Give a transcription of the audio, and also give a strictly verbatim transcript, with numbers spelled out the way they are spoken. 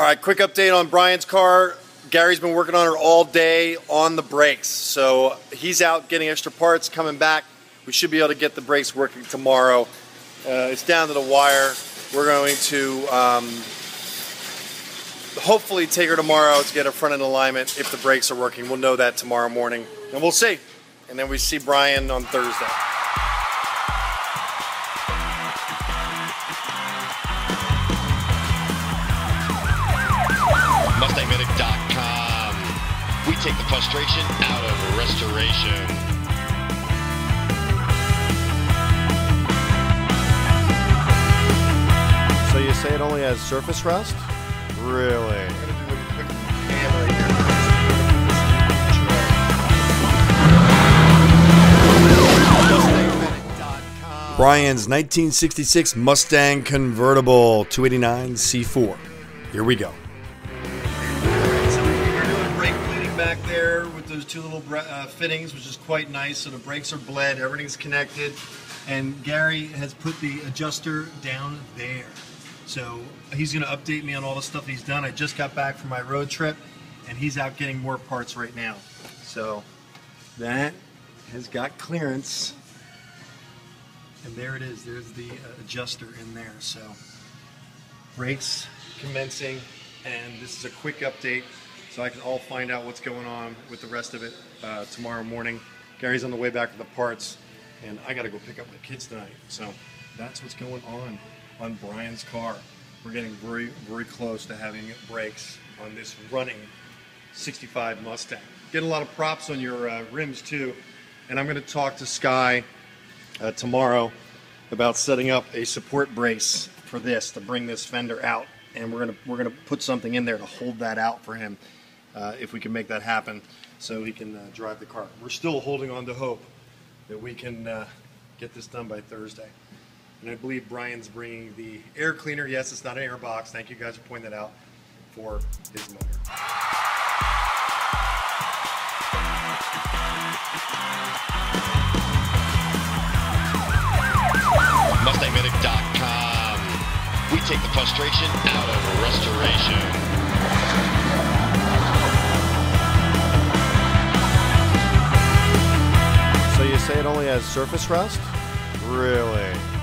All right, quick update on Brian's car. Gary's been working on her all day on the brakes. So he's out getting extra parts, coming back. We should be able to get the brakes working tomorrow. Uh, it's down to the wire. We're going to um, hopefully take her tomorrow to get a front end alignment. If the brakes are working, we'll know that tomorrow morning, and we'll see. And then we see Brian on Thursday. Mustang Medic dot com. We take the frustration out of restoration. So you say it only has surface rust? Really? Brian's nineteen sixty-six Mustang convertible two eighty-nine C four. Here we go. So we're doing brake bleeding back there with those two little uh, fittings, which is quite nice. So the brakes are bled, everything's connected, and Gary has put the adjuster down there. So he's going to update me on all the stuff he's done. I just got back from my road trip, and he's out getting more parts right now. So that has got clearance. And there it is. There's the adjuster in there. So brakes commencing, and this is a quick update so I can all find out what's going on with the rest of it uh, tomorrow morning. Gary's on the way back with the parts, and I got to go pick up my kids tonight. So that's what's going on. On Brian's car. We're getting very, very close to having brakes on this running sixty-five Mustang. Get a lot of props on your uh, rims too. And I'm gonna talk to Skye uh, tomorrow about setting up a support brace for this, to bring this fender out. And we're gonna, we're gonna put something in there to hold that out for him, uh, if we can make that happen, so he can uh, drive the car. We're still holding on to hope that we can uh, get this done by Thursday. And I believe Brian's bringing the air cleaner. Yes, it's not an air box. Thank you guys for pointing that out, for his motor. Mustang Medic dot com. We take the frustration out of restoration. So you say it only has surface rust? Really?